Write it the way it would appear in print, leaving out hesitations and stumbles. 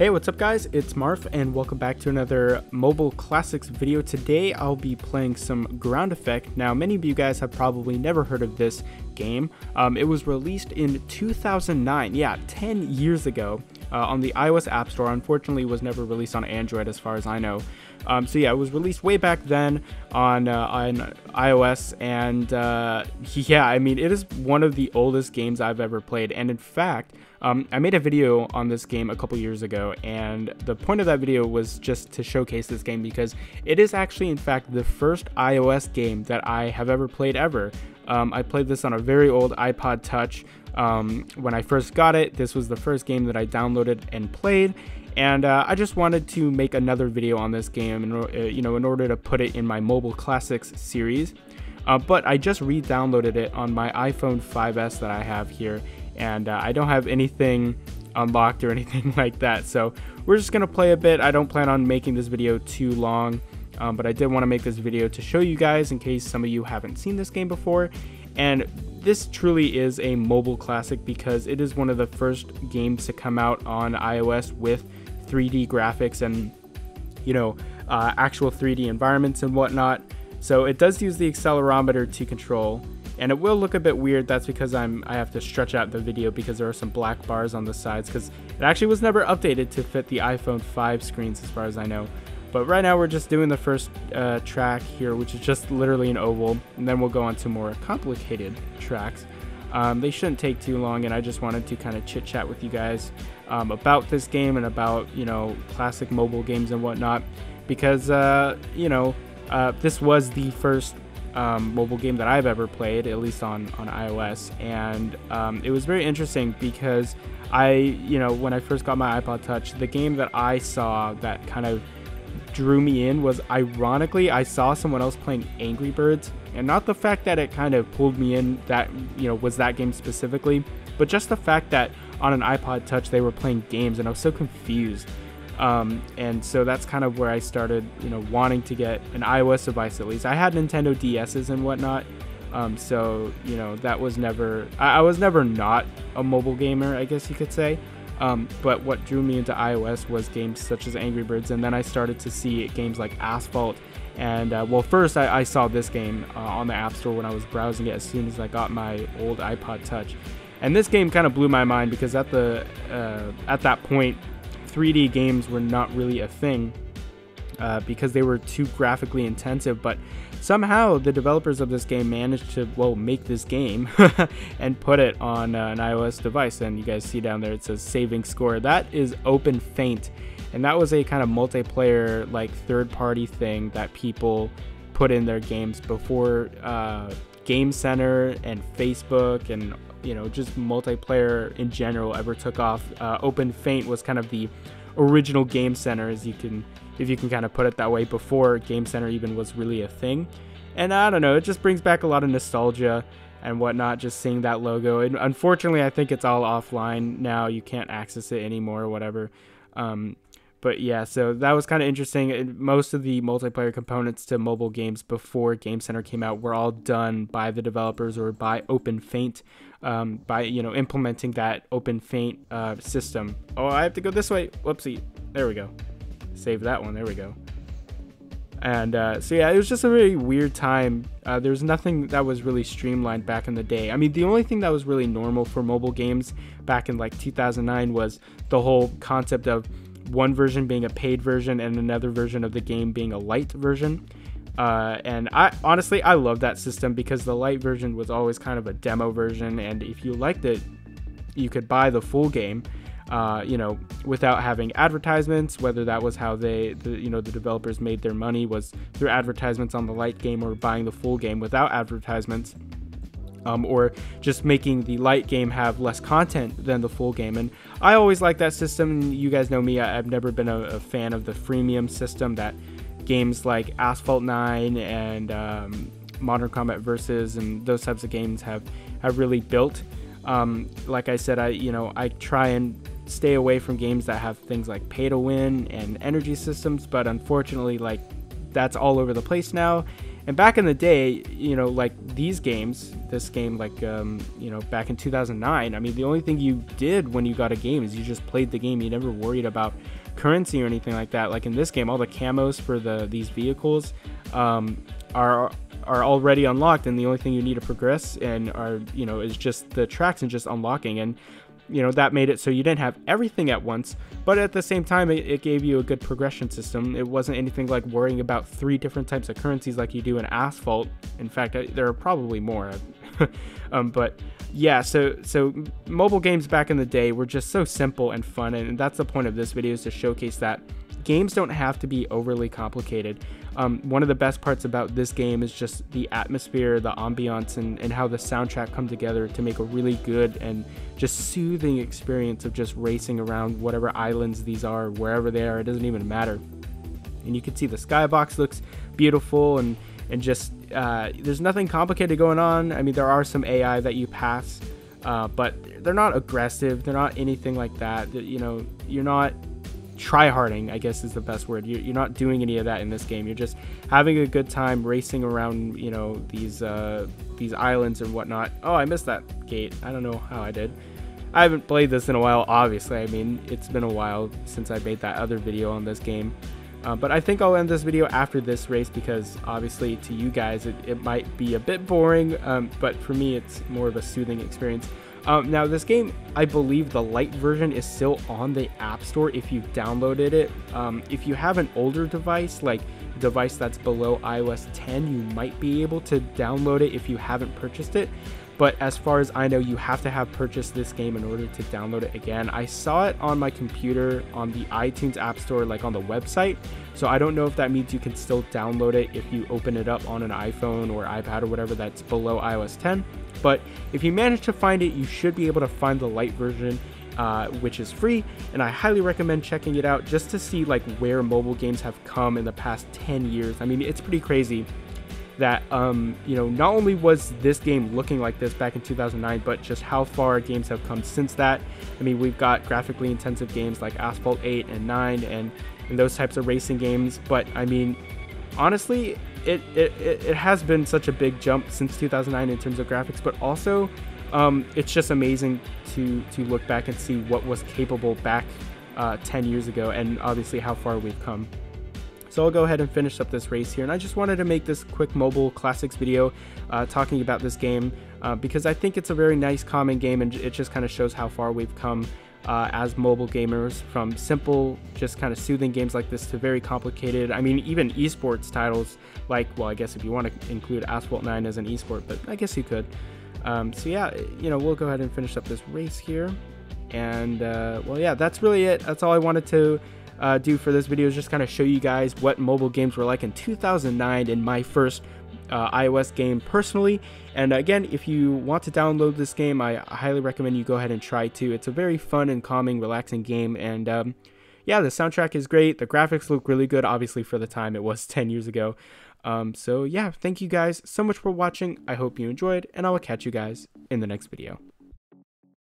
Hey, what's up guys, it's Marf and welcome back to another mobile classics video. Today I'll be playing some Ground Effect. Now many of you guys have probably never heard of this game. It was released in 2009, yeah, 10 years ago on the iOS App Store. Unfortunately, it was never released on Android as far as I know. So yeah, it was released way back then on iOS, and yeah, I mean, it is one of the oldest games I've ever played. And in fact, I made a video on this game a couple years ago, and the point of that video was just to showcase this game because it is actually, in fact, the first iOS game that I have ever played ever. I played this on a very old iPod Touch. When I first got it, this was the first game that I downloaded and played. And I just wanted to make another video on this game, in order to put it in my mobile classics series. But I just re-downloaded it on my iPhone 5S that I have here, and I don't have anything unlocked or anything like that. So we're just gonna play a bit. I don't plan on making this video too long, but I did want to make this video to show you guys in case some of you haven't seen this game before. And this truly is a mobile classic because it is one of the first games to come out on iOS with 3D graphics and, you know, actual 3D environments and whatnot. So it does use the accelerometer to control, and it will look a bit weird. That's because I have to stretch out the video because there are some black bars on the sides because it actually was never updated to fit the iPhone 5 screens as far as I know. But right now we're just doing the first track here, which is just literally an oval, and then we'll go on to more complicated tracks. They shouldn't take too long, and I just wanted to kind of chit chat with you guys about this game and about, you know, classic mobile games and whatnot, because you know, this was the first mobile game that I've ever played, at least on iOS. And it was very interesting because when I first got my iPod Touch, the game that I saw that kind of drew me in was, ironically, I saw someone else playing Angry Birds, and not the fact that it kind of pulled me in, that, you know, was that game specifically, but just the fact that on an iPod Touch they were playing games, and I was so confused. And so that's kind of where I started, you know, wanting to get an iOS device. At least I had Nintendo DS's and whatnot, so, you know, that was never, I was never not a mobile gamer, I guess you could say. But what drew me into iOS was games such as Angry Birds, and then I started to see games like Asphalt. And well, first I saw this game on the App Store when I was browsing it as soon as I got my old iPod Touch, and this game kind of blew my mind because at that point 3D games were not really a thing because they were too graphically intensive. But somehow the developers of this game managed to, well, make this game and put it on an iOS device. And you guys see down there it says saving score. That is OpenFeint, and that was a kind of multiplayer, like, third-party thing that people put in their games before Game Center and Facebook and, you know, just multiplayer in general ever took off. OpenFeint was kind of the original Game Center, if you can kind of put it that way, before Game Center even was really a thing. And I don't know, it just brings back a lot of nostalgia and whatnot, just seeing that logo. And unfortunately, I think it's all offline now. You can't access it anymore or whatever. But yeah, so that was kind of interesting. Most of the multiplayer components to mobile games before Game Center came out were all done by the developers or by OpenFeint, by, you know, implementing that OpenFeint system. Oh, I have to go this way. Whoopsie. There we go. Save that one. There we go. And so yeah, it was just a really weird time. There was nothing that was really streamlined back in the day. I mean, the only thing that was really normal for mobile games back in like 2009 was the whole concept of one version being a paid version and another version of the game being a light version. And I honestly love that system because the light version was always kind of a demo version, and if you liked it, you could buy the full game. You know, without having advertisements, whether that was how the developers made their money, was through advertisements on the light game or buying the full game without advertisements, or just making the light game have less content than the full game. And I always liked that system. You guys know me, I've never been a fan of the freemium system that games like Asphalt 9 and Modern Combat Versus and those types of games have really built. Like I said, I try and stay away from games that have things like pay to win and energy systems, but unfortunately, like, that's all over the place now, And back in the day, you know, like these games, this game, like, you know, back in 2009, I mean, the only thing you did when you got a game is you just played the game. You never worried about currency or anything like that. Like in this game, all the camos for these vehicles are already unlocked, and the only thing you need to progress and are, you know, is just the tracks and just unlocking. And you know, that made it so you didn't have everything at once, but at the same time, it gave you a good progression system. It wasn't anything like worrying about 3 different types of currencies like you do in Asphalt. In fact, there are probably more. But yeah, so mobile games back in the day were just so simple and fun, and that's the point of this video, is to showcase that games don't have to be overly complicated. One of the best parts about this game is just the atmosphere, the ambiance, and how the soundtrack come together to make a really good and just soothing experience of just racing around whatever islands these are, wherever they are. It doesn't even matter. And you can see the skybox looks beautiful, and just there's nothing complicated going on. I mean, there are some AI that you pass, but they're not aggressive. They're not anything like that. You know, you're not tryharding, I guess is the best word. You're not doing any of that in this game. You're just having a good time racing around, you know, these islands and whatnot. Oh, I missed that gate. I don't know how I did. I haven't played this in a while, obviously. I mean, it's been a while since I made that other video on this game. But I think I'll end this video after this race, because obviously to you guys it might be a bit boring, but for me it's more of a soothing experience. Now this game, I believe the light version is still on the App Store if you've downloaded it. If you have an older device, like a device that's below iOS 10, you might be able to download it if you haven't purchased it. But as far as I know, you have to have purchased this game in order to download it again. I saw it on my computer on the iTunes App Store, like on the website. So I don't know if that means you can still download it if you open it up on an iPhone or iPad or whatever that's below iOS 10. But if you manage to find it, you should be able to find the light version, which is free. And I highly recommend checking it out just to see like where mobile games have come in the past 10 years. I mean, it's pretty crazy that, you know, not only was this game looking like this back in 2009, but just how far games have come since that. I mean, we've got graphically intensive games like Asphalt 8 and 9 and those types of racing games. But I mean, honestly, it has been such a big jump since 2009 in terms of graphics, but also it's just amazing to look back and see what was capable back 10 years ago, and obviously how far we've come. So I'll go ahead and finish up this race here, and I just wanted to make this quick mobile classics video talking about this game because I think it's a very nice common game, and it just kind of shows how far we've come as mobile gamers, from simple, just kind of soothing games like this to very complicated. I mean, even esports titles like, well, I guess if you want to include Asphalt 9 as an esport, but I guess you could. So yeah, you know, we'll go ahead and finish up this race here, and well, yeah, that's really it. That's all I wanted to do for this video, is just kind of show you guys what mobile games were like in 2009 in my first iOS game personally. And again, if you want to download this game, I highly recommend you go ahead and try to. It's a very fun and calming, relaxing game, and yeah, the soundtrack is great. The graphics look really good, obviously, for the time. It was 10 years ago. So yeah, thank you guys so much for watching. I hope you enjoyed, and I will catch you guys in the next video.